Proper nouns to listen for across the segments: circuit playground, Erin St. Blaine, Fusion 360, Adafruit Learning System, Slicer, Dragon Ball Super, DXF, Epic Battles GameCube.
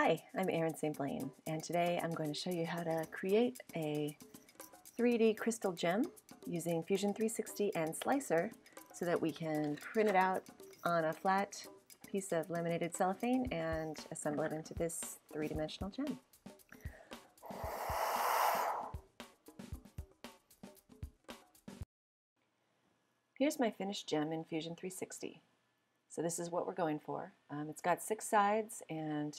Hi, I'm Erin St. Blaine, and today I'm going to show you how to create a 3D crystal gem using Fusion 360 and Slicer so that we can print it out on a flat piece of laminated cellophane and assemble it into this three-dimensional gem. Here's my finished gem in Fusion 360. So this is what we're going for. It's got 6 sides, and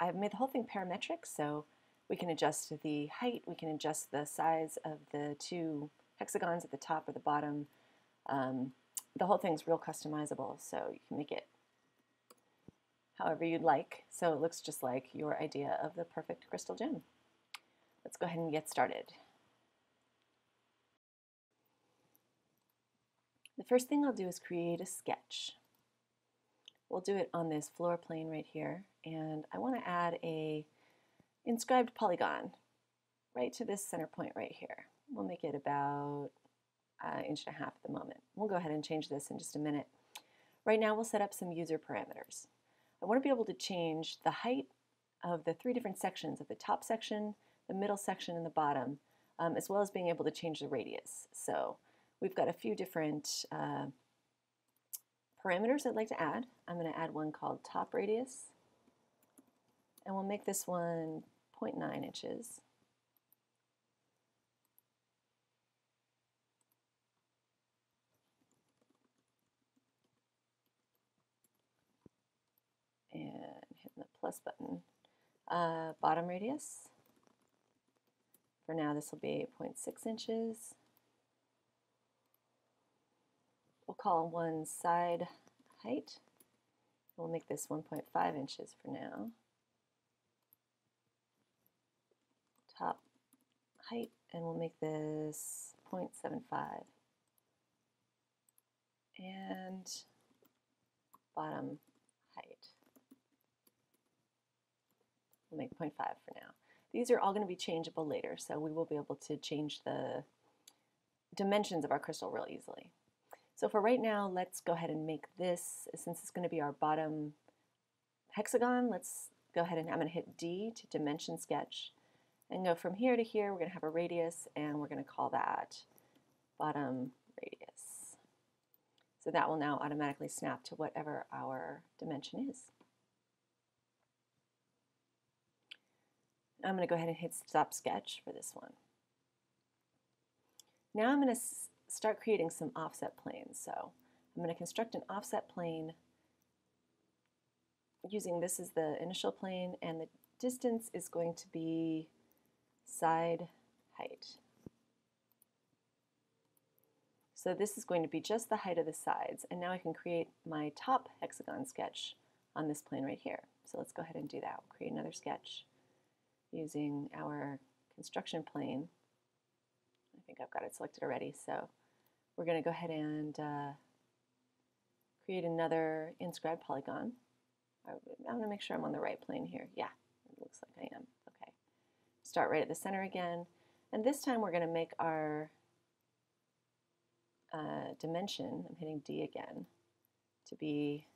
I've made the whole thing parametric, so we can adjust the height, we can adjust the size of the 2 hexagons at the top or the bottom. The whole thing's real customizable, so you can make it however you'd like, so it looks just like your idea of the perfect crystal gem. Let's go ahead and get started. The first thing I'll do is create a sketch. We'll do it on this floor plane right here, and I want to add a inscribed polygon right to this center point right here. We'll make it about an inch and a half at the moment. We'll go ahead and change this in just a minute. Right now we'll set up some user parameters. I want to be able to change the height of the 3 different sections, of the top section, the middle section, and the bottom, as well as being able to change the radius. So we've got a few different parameters I'd like to add. I'm going to add one called top radius, and we'll make this one 0.9 inches. And hitting the plus button. Bottom radius. For now this will be 0.6 inches. We'll call one side height. We'll make this 1.5 inches for now. Top height, and we'll make this 0.75. And bottom height. We'll make 0.5 for now. These are all going to be changeable later, so we will be able to change the dimensions of our crystal real easily. So for right now, let's go ahead and make this, since it's going to be our bottom hexagon, let's go ahead and I'm going to hit D to dimension sketch and go from here to here. We're going to have a radius, and we're going to call that bottom radius. So that will now automatically snap to whatever our dimension is. I'm going to go ahead and hit stop sketch for this one. Now I'm going to start creating some offset planes. So I'm going to construct an offset plane using this as the initial plane, and the distance is going to be side height. So this is going to be just the height of the sides, and now I can create my top hexagon sketch on this plane right here. So let's go ahead and do that. We'll create another sketch using our construction plane. I think I've got it selected already, so we're going to go ahead and create another inscribed polygon. I'm going to make sure I'm on the right plane here. Yeah, it looks like I am. Okay. Start right at the center again, and this time we're going to make our dimension, I'm hitting D again, to be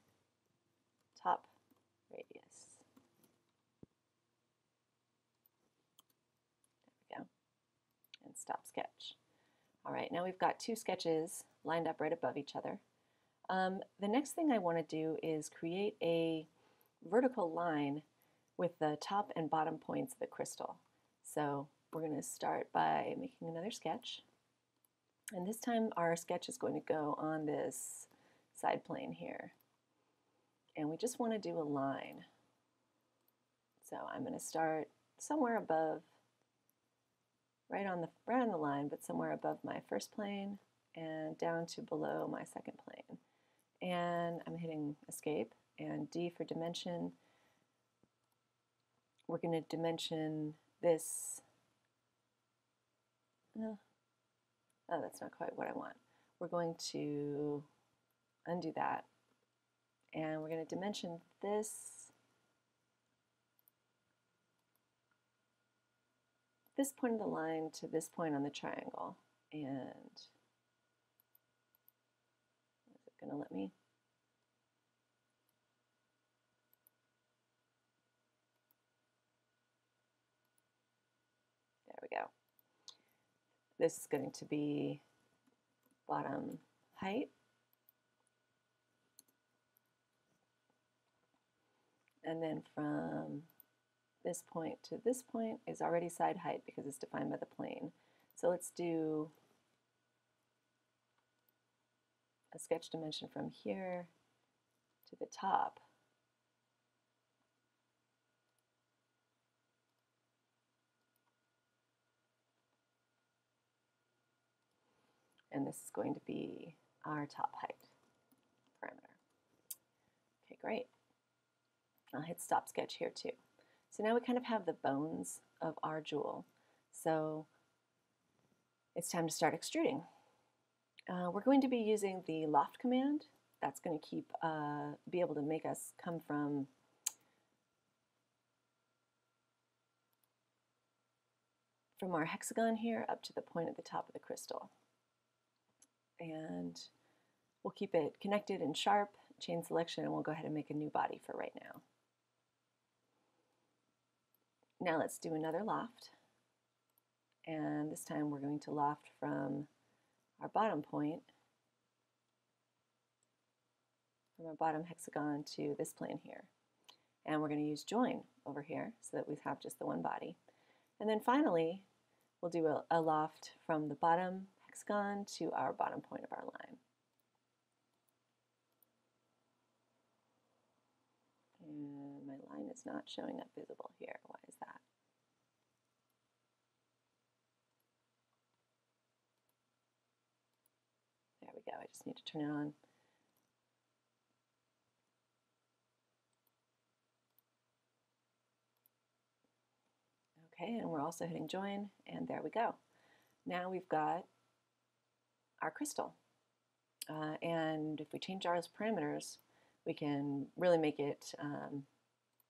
top radius. There we go. And stop sketch. All right, now we've got 2 sketches lined up right above each other. The next thing I want to do is create a vertical line with the top and bottom points of the crystal. So we're going to start by making another sketch, and this time our sketch is going to go on this side plane here, and we just want to do a line. So I'm going to start somewhere above, right on the line, but somewhere above my first plane and down to below my second plane. And I'm hitting escape and D for dimension. We're going to dimension this. Oh, that's not quite what I want. We're going to undo that, and we're going to dimension this point of the line to this point on the triangle. And is it going to let me? This is going to be bottom height. And then from this point to this point is already side height because it's defined by the plane. So let's do a sketch dimension from here to the top. And this is going to be our top height parameter. Okay, great. I'll hit stop sketch here too. So now we kind of have the bones of our jewel. So it's time to start extruding. We're going to be using the loft command. That's going to keep be able to make us come from our hexagon here up to the point at the top of the crystal. And we'll keep it connected and sharp, chain selection, and we'll go ahead and make a new body for right now. Now let's do another loft. And this time we're going to loft from our bottom point, from our bottom hexagon to this plane here. And we're going to use join over here so that we have just the one body. And then finally, we'll do a loft from the bottom hexagon to our bottom point of our line. And my line is not showing up visible here. Why is that? There we go. I just need to turn it on. Okay, and we're also hitting join, and there we go. Now we've got our crystal. And if we change our parameters, we can really make it,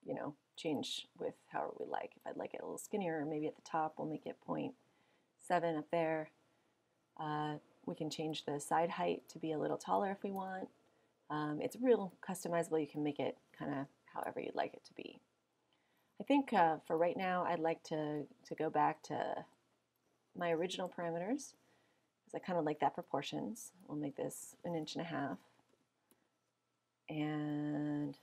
you know, change with however we like. If I'd like it a little skinnier, maybe at the top, we'll make it 0.7 up there. We can change the side height to be a little taller if we want. It's real customizable. You can make it kind of however you'd like it to be. I think for right now, I'd like to go back to my original parameters, because I kind of like that proportions. We'll make this 1.5 inches. And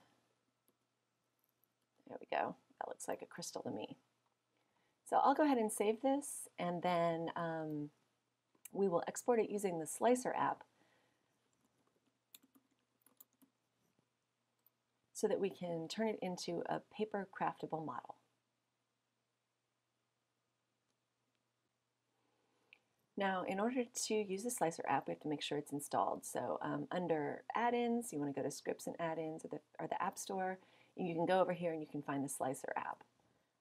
there we go. That looks like a crystal to me. So I'll go ahead and save this, and then we will export it using the Slicer app so that we can turn it into a paper craftable model. Now, in order to use the Slicer app, we have to make sure it's installed. So under add-ins, you want to go to scripts and add-ins, or the App Store. And you can go over here and you can find the Slicer app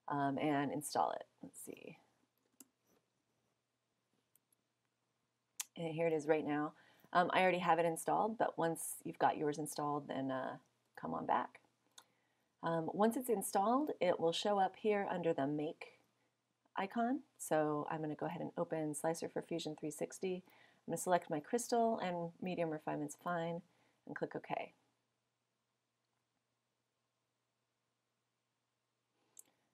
and install it. Let's see. And here it is right now. I already have it installed, but once you've got yours installed, then come on back. Once it's installed, it will show up here under the Make icon. So I'm going to go ahead and open Slicer for Fusion 360. I'm going to select my crystal, and medium refinement's fine, and click OK.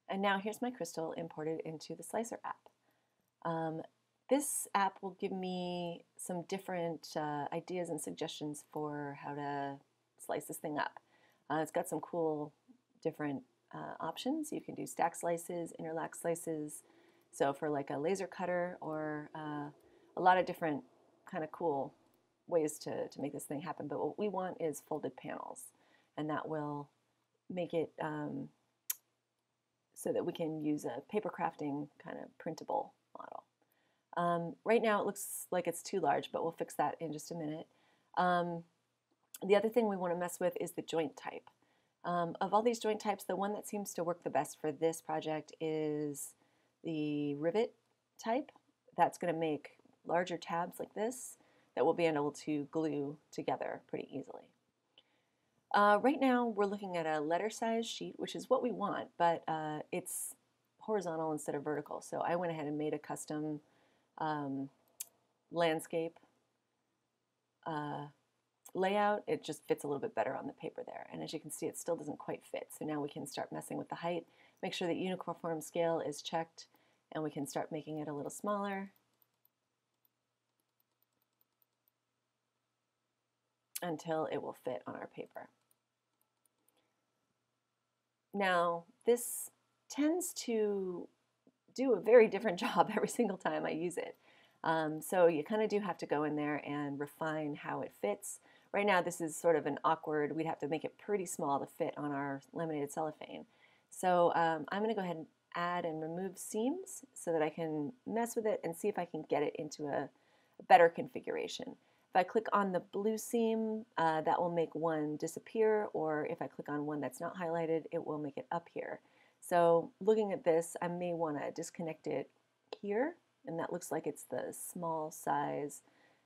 And now here's my crystal imported into the Slicer app. This app will give me some different ideas and suggestions for how to slice this thing up. It's got some cool different options. You can do stack slices, interlock slices, so for like a laser cutter, or a lot of different kind of cool ways to make this thing happen. But what we want is folded panels, and that will make it so that we can use a paper crafting kind of printable model. Right now it looks like it's too large, but we'll fix that in just a minute. The other thing we want to mess with is the joint type. Of all these joint types, the one that seems to work the best for this project is the rivet type. That's going to make larger tabs like this that we'll be able to glue together pretty easily. Right now, we're looking at a letter size sheet, which is what we want, but it's horizontal instead of vertical. So I went ahead and made a custom landscape layout. It just fits a little bit better on the paper there, and as you can see, it still doesn't quite fit. So now we can start messing with the height, make sure that uniform scale is checked, and we can start making it a little smaller, until it will fit on our paper. Now, this tends to do a very different job every single time I use it. So you kind of do have to go in there and refine how it fits. Right now, this is sort of an awkward, we'd have to make it pretty small to fit on our laminated cellophane. So I'm going to go ahead and add and remove seams so that I can mess with it and see if I can get it into a better configuration. If I click on the blue seam, that will make one disappear, or if I click on one that's not highlighted, it will make it up here. So looking at this, I may want to disconnect it here, and that looks like it's the small size.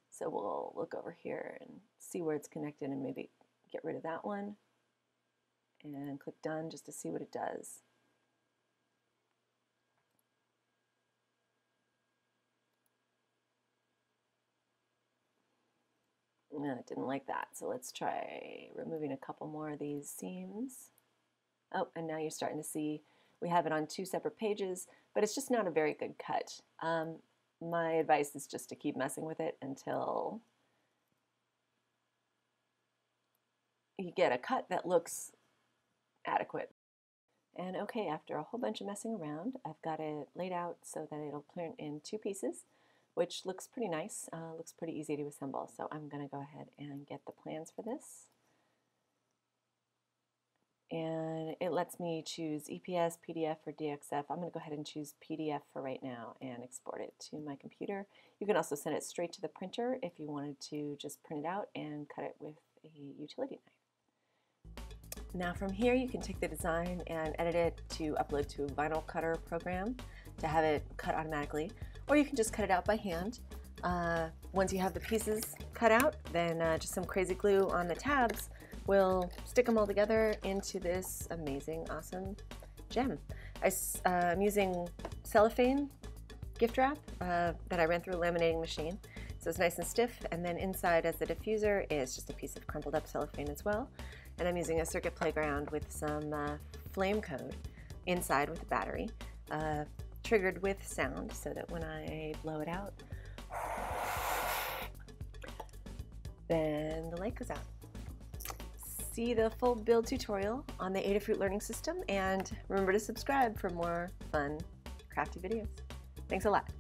So we'll look over here and see where it's connected and maybe get rid of that one. And click done just to see what it does. No, it didn't like that. So let's try removing a couple more of these seams. Oh, and now you're starting to see we have it on two separate pages, but it's just not a very good cut. My advice is just to keep messing with it until you get a cut that looks adequate. And okay, after a whole bunch of messing around, I've got it laid out so that it'll print in two pieces, which looks pretty nice, looks pretty easy to assemble. So I'm going to go ahead and get the plans for this. And it lets me choose EPS, PDF, or DXF. I'm going to go ahead and choose PDF for right now and export it to my computer. You can also send it straight to the printer if you wanted to just print it out and cut it with a utility knife. Now from here you can take the design and edit it to upload to a vinyl cutter program to have it cut automatically. Or you can just cut it out by hand. Once you have the pieces cut out, then just some crazy glue on the tabs will stick them all together into this amazing, awesome gem. I'm using cellophane gift wrap that I ran through a laminating machine. So it's nice and stiff, and then inside as the diffuser is just a piece of crumpled up cellophane as well. And I'm using a circuit playground with some flame code inside with a battery. Triggered with sound so that when I blow it out, then the light goes out. See the full build tutorial on the Adafruit Learning System, and remember to subscribe for more fun, crafty videos. Thanks a lot.